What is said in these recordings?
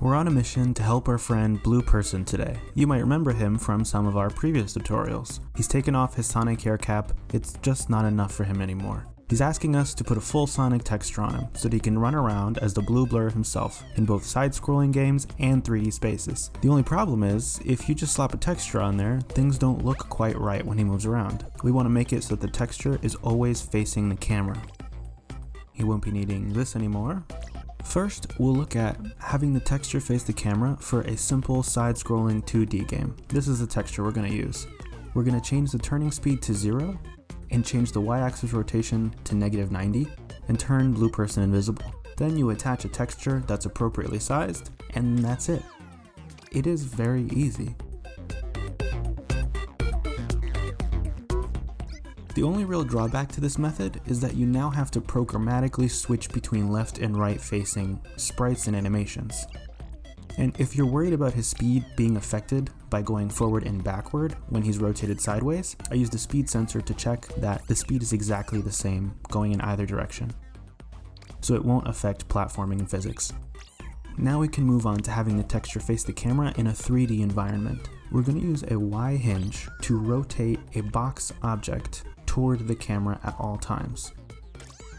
We're on a mission to help our friend BluePerson today. You might remember him from some of our previous tutorials. He's taken off his Sonic hair cap, it's just not enough for him anymore. He's asking us to put a full Sonic texture on him so that he can run around as the Blue Blur himself in both side-scrolling games and 3D spaces. The only problem is, if you just slap a texture on there, things don't look quite right when he moves around. We want to make it so that the texture is always facing the camera. He won't be needing this anymore. First, we'll look at having the texture face the camera for a simple side-scrolling 2D game. This is the texture we're going to use. We're going to change the turning speed to 0, and change the y-axis rotation to -90, and turn BluePerson invisible. Then you attach a texture that's appropriately sized, and that's it. It is very easy. The only real drawback to this method is that you now have to programmatically switch between left and right facing sprites and animations. And if you're worried about his speed being affected by going forward and backward when he's rotated sideways, I use the speed sensor to check that the speed is exactly the same going in either direction, so it won't affect platforming and physics. Now we can move on to having the texture face the camera in a 3D environment. We're going to use a Y hinge to rotate a box object toward the camera at all times.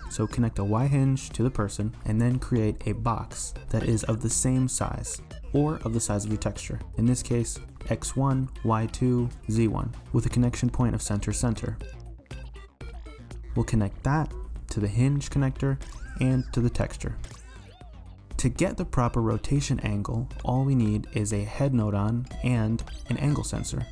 So connect a Y hinge to the person and then create a box that is of the same size or of the size of your texture. In this case, X1, Y2, Z1 with a connection point of center. We'll connect that to the hinge connector and to the texture. To get the proper rotation angle, all we need is a head nodon and an angle sensor.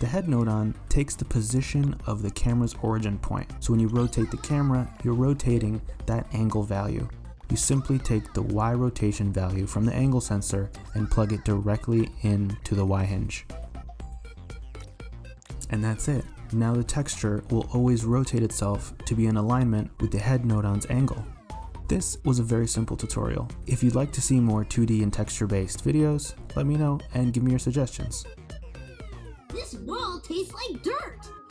The head nodon takes the position of the camera's origin point. So when you rotate the camera, you're rotating that angle value. You simply take the Y rotation value from the angle sensor and plug it directly into the Y hinge. And that's it. Now the texture will always rotate itself to be in alignment with the head nodon's angle. This was a very simple tutorial. If you'd like to see more 2D and texture-based videos, let me know and give me your suggestions. This world tastes like dirt!